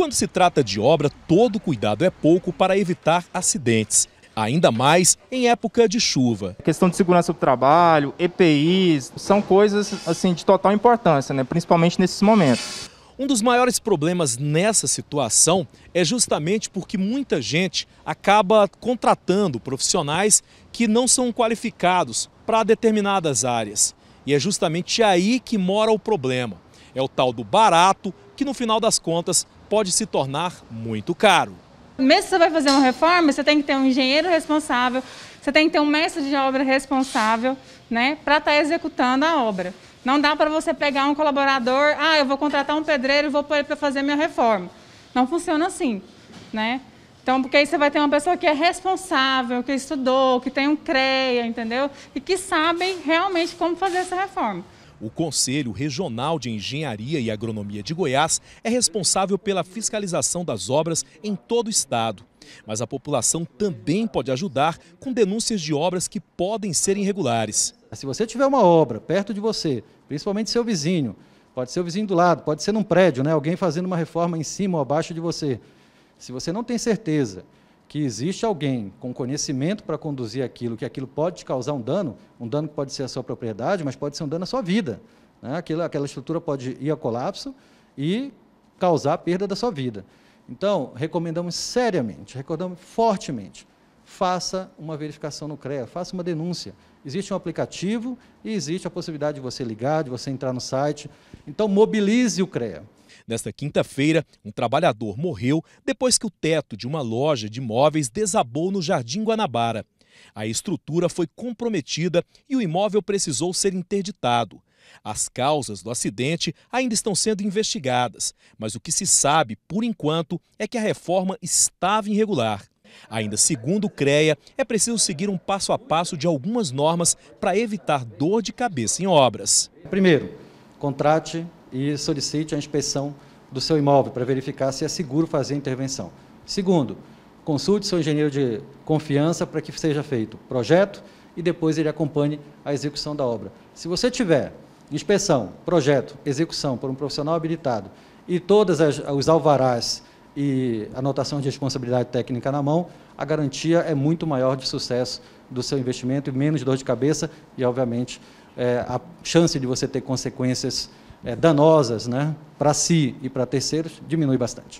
Quando se trata de obra, todo cuidado é pouco para evitar acidentes, ainda mais em época de chuva. A questão de segurança do trabalho, EPIs, são coisas assim, de total importância, né? Principalmente nesses momentos. Um dos maiores problemas nessa situação é justamente porque muita gente acaba contratando profissionais que não são qualificados para determinadas áreas. E é justamente aí que mora o problema. É o tal do barato, que no final das contas pode se tornar muito caro. Mesmo que você vai fazer uma reforma, você tem que ter um engenheiro responsável, você tem que ter um mestre de obra responsável, né, para estar executando a obra. Não dá para você pegar um colaborador, eu vou contratar um pedreiro e vou pôr ele para fazer minha reforma. Não funciona assim, né? Então, porque aí você vai ter uma pessoa que é responsável, que estudou, que tem um CREA, entendeu? E que sabem realmente como fazer essa reforma. O Conselho Regional de Engenharia e Agronomia de Goiás é responsável pela fiscalização das obras em todo o estado. Mas a população também pode ajudar com denúncias de obras que podem ser irregulares. Se você tiver uma obra perto de você, principalmente seu vizinho, pode ser o vizinho do lado, pode ser num prédio, né? Alguém fazendo uma reforma em cima ou abaixo de você. Se você não tem certeza que existe alguém com conhecimento para conduzir aquilo, que aquilo pode te causar um dano que pode ser a sua propriedade, mas pode ser um dano à sua vida, né? Aquela estrutura pode ir a colapso e causar a perda da sua vida. Então, recomendamos seriamente, recomendamos fortemente, faça uma verificação no CREA, faça uma denúncia. Existe um aplicativo e existe a possibilidade de você ligar, de você entrar no site. Então, mobilize o CREA. Nesta quinta-feira, um trabalhador morreu depois que o teto de uma loja de móveis desabou no Jardim Guanabara. A estrutura foi comprometida e o imóvel precisou ser interditado. As causas do acidente ainda estão sendo investigadas, mas o que se sabe, por enquanto, é que a reforma estava irregular. Ainda segundo o CREA, é preciso seguir um passo a passo de algumas normas para evitar dor de cabeça em obras. Primeiro, contrate e solicite a inspeção do seu imóvel para verificar se é seguro fazer a intervenção. Segundo, consulte seu engenheiro de confiança para que seja feito projeto e depois ele acompanhe a execução da obra. Se você tiver inspeção, projeto, execução por um profissional habilitado e todos os alvarás e anotação de responsabilidade técnica na mão, a garantia é muito maior de sucesso do seu investimento e menos dor de cabeça e, obviamente, a chance de você ter consequências danosas, né, para si e para terceiros diminui bastante.